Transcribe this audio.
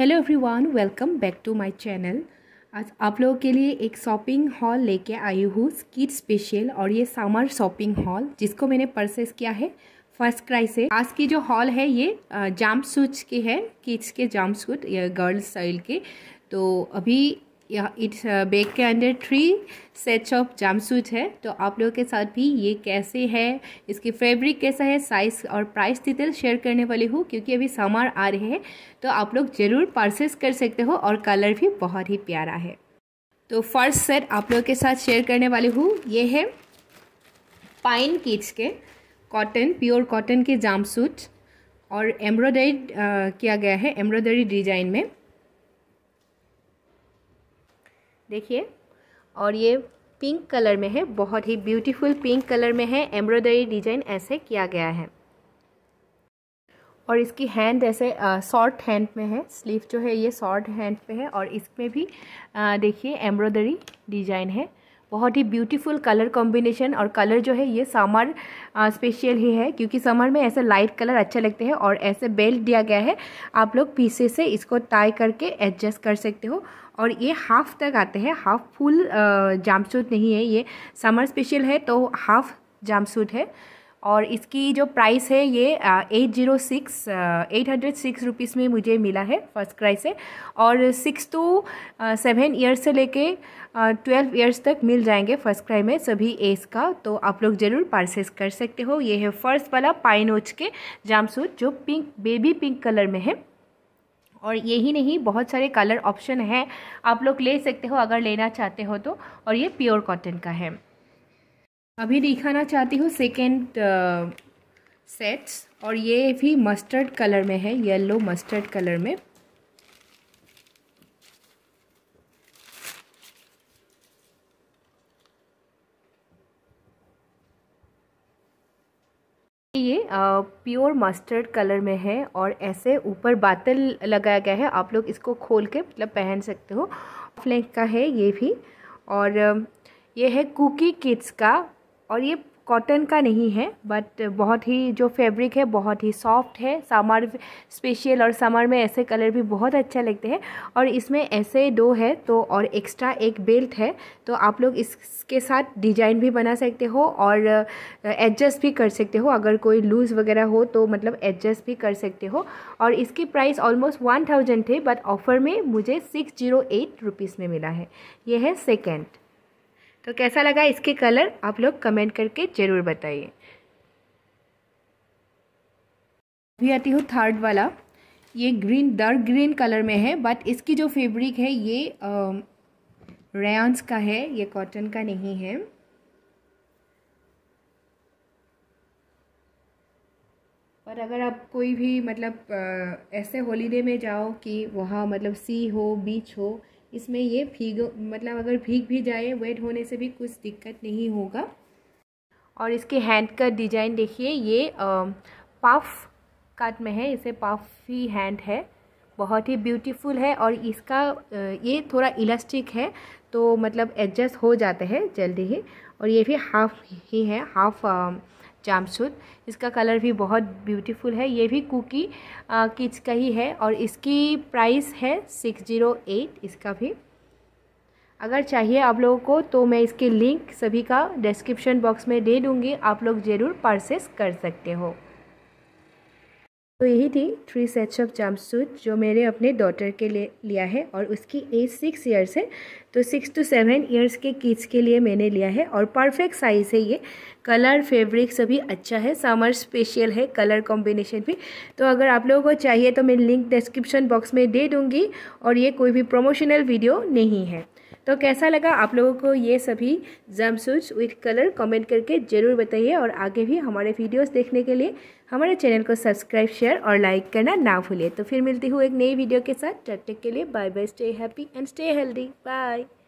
Hello everyone, welcome back to my channel. आज आप लोगों के लिए एक शॉपिंग हॉल लेके आई हूँ, किड्स स्पेशल। और ये समर शॉपिंग हॉल जिसको मैंने परचेस किया है FirstCry से। आज की जो हॉल है ये जंप सूट्स की है, किड्स के जंप सूट या गर्ल्स स्टाइल के। तो अभी यह इट्स बैग के अंदर 3 सेट्स ऑफ जंप सूट है। तो आप लोगों के साथ भी ये कैसे है, इसकी फैब्रिक कैसा है, साइज़ और प्राइस डिटेल शेयर करने वाली हूँ, क्योंकि अभी समर आ रहे हैं तो आप लोग ज़रूर परचेस कर सकते हो। और कलर भी बहुत ही प्यारा है। तो फर्स्ट सेट आप लोगों के साथ शेयर करने वाली हूँ, ये है पाइन किड्स के कॉटन, प्योर कॉटन के जंप सूट और एम्ब्रॉयडरी किया गया है, एम्ब्रॉयडरी डिजाइन में देखिए। और ये पिंक कलर में है, बहुत ही ब्यूटीफुल पिंक कलर में है, एम्ब्रॉयडरी डिजाइन ऐसे किया गया है। और इसकी हैंड ऐसे शॉर्ट हैंड में है, स्लीव जो है ये शॉर्ट हैंड पे है। और इसमें भी देखिए एम्ब्रॉयडरी डिजाइन है, बहुत ही ब्यूटीफुल कलर कॉम्बिनेशन। और कलर जो है ये समर स्पेशल ही है, क्योंकि समर में ऐसे लाइट कलर अच्छे लगते हैं। और ऐसे बेल्ट दिया गया है, आप लोग पीछे से इसको टाई करके एडजस्ट कर सकते हो। और ये हाफ तक आते हैं, हाफ फुल जंपसूट नहीं है, ये समर स्पेशल है तो हाफ जंपसूट है। और इसकी जो प्राइस है ये 806 रुपीज़ में मुझे मिला है FirstCry से। और 6 to 7 ईयर्स से लेके 12 ईयर्स तक मिल जाएंगे FirstCry में सभी एज का। तो आप लोग ज़रूर परचेस कर सकते हो। ये है फर्स्ट वाला पाइन ओच के जंपसूट जो पिंक, बेबी पिंक कलर में है। और यही नहीं, बहुत सारे कलर ऑप्शन हैं, आप लोग ले सकते हो अगर लेना चाहते हो तो। और ये प्योर कॉटन का है। अभी दिखाना चाहती हूँ सेकेंड सेट्स। और ये भी मस्टर्ड कलर में है, येलो मस्टर्ड कलर में। ये प्योर मस्टर्ड कलर में है और ऐसे ऊपर बाटल लगाया गया है, आप लोग इसको खोल के मतलब पहन सकते हो। फ्लैंक का है ये भी। और ये है कुकी किड्स का। और ये कॉटन का नहीं है, बट बहुत ही जो फैब्रिक है बहुत ही सॉफ्ट है, समर स्पेशल। और समर में ऐसे कलर भी बहुत अच्छा लगते हैं। और इसमें ऐसे 2 है तो, और एक्स्ट्रा एक बेल्ट है, तो आप लोग इसके साथ डिजाइन भी बना सकते हो और एडजस्ट भी कर सकते हो। अगर कोई लूज़ वगैरह हो तो मतलब एडजस्ट भी कर सकते हो। और इसकी प्राइस ऑलमोस्ट 1000 थे, बट ऑफ़र में मुझे 608 रुपीज़ में मिला है। ये है सेकेंड। तो कैसा लगा इसके कलर, आप लोग कमेंट करके ज़रूर बताइए। अभी आती हूँ थर्ड वाला। ये ग्रीन, डार्क ग्रीन कलर में है, बट इसकी जो फैब्रिक है ये रेयॉन्स का है, ये कॉटन का नहीं है। और अगर आप कोई भी मतलब ऐसे हॉलीडे में जाओ कि वहाँ मतलब सी हो, बीच हो, इसमें ये भीग मतलब अगर भीग भी जाए वेट होने से भी कुछ दिक्कत नहीं होगा। और इसके हैंड का डिजाइन देखिए, ये पफ कट में है, इसे पफी हैंड है, बहुत ही ब्यूटीफुल है। और इसका ये थोड़ा इलास्टिक है तो मतलब एडजस्ट हो जाते हैं जल्दी ही। और ये भी हाफ ही है, हाफ जंपसूट। इसका कलर भी बहुत ब्यूटीफुल है, ये भी कुकी किड्स का ही है। और इसकी प्राइस है 608 इसका भी। अगर चाहिए आप लोगों को तो मैं इसके लिंक सभी का डिस्क्रिप्शन बॉक्स में दे दूँगी, आप लोग ज़रूर परचेस कर सकते हो। तो यही थी 3 सेट्स ऑफ जंपसूट जो मैंने अपने डॉटर के लिए लिया है। और उसकी एज 6 इयर्स है, तो 6 to 7 इयर्स के किड्स के लिए मैंने लिया है। और परफेक्ट साइज़ है ये, कलर फैब्रिक सभी अच्छा है, समर स्पेशल है, कलर कॉम्बिनेशन भी। तो अगर आप लोगों को चाहिए तो मैं लिंक डिस्क्रिप्शन बॉक्स में दे दूँगी। और ये कोई भी प्रमोशनल वीडियो नहीं है। तो कैसा लगा आप लोगों को ये सभी जंपसूट्स विथ कलर, कमेंट करके ज़रूर बताइए। और आगे भी हमारे वीडियोस देखने के लिए हमारे चैनल को सब्सक्राइब, शेयर और लाइक करना ना भूलिए। तो फिर मिलती हूँ एक नई वीडियो के साथ। तब तक के लिए bye bye, stay happy and stay healthy, bye.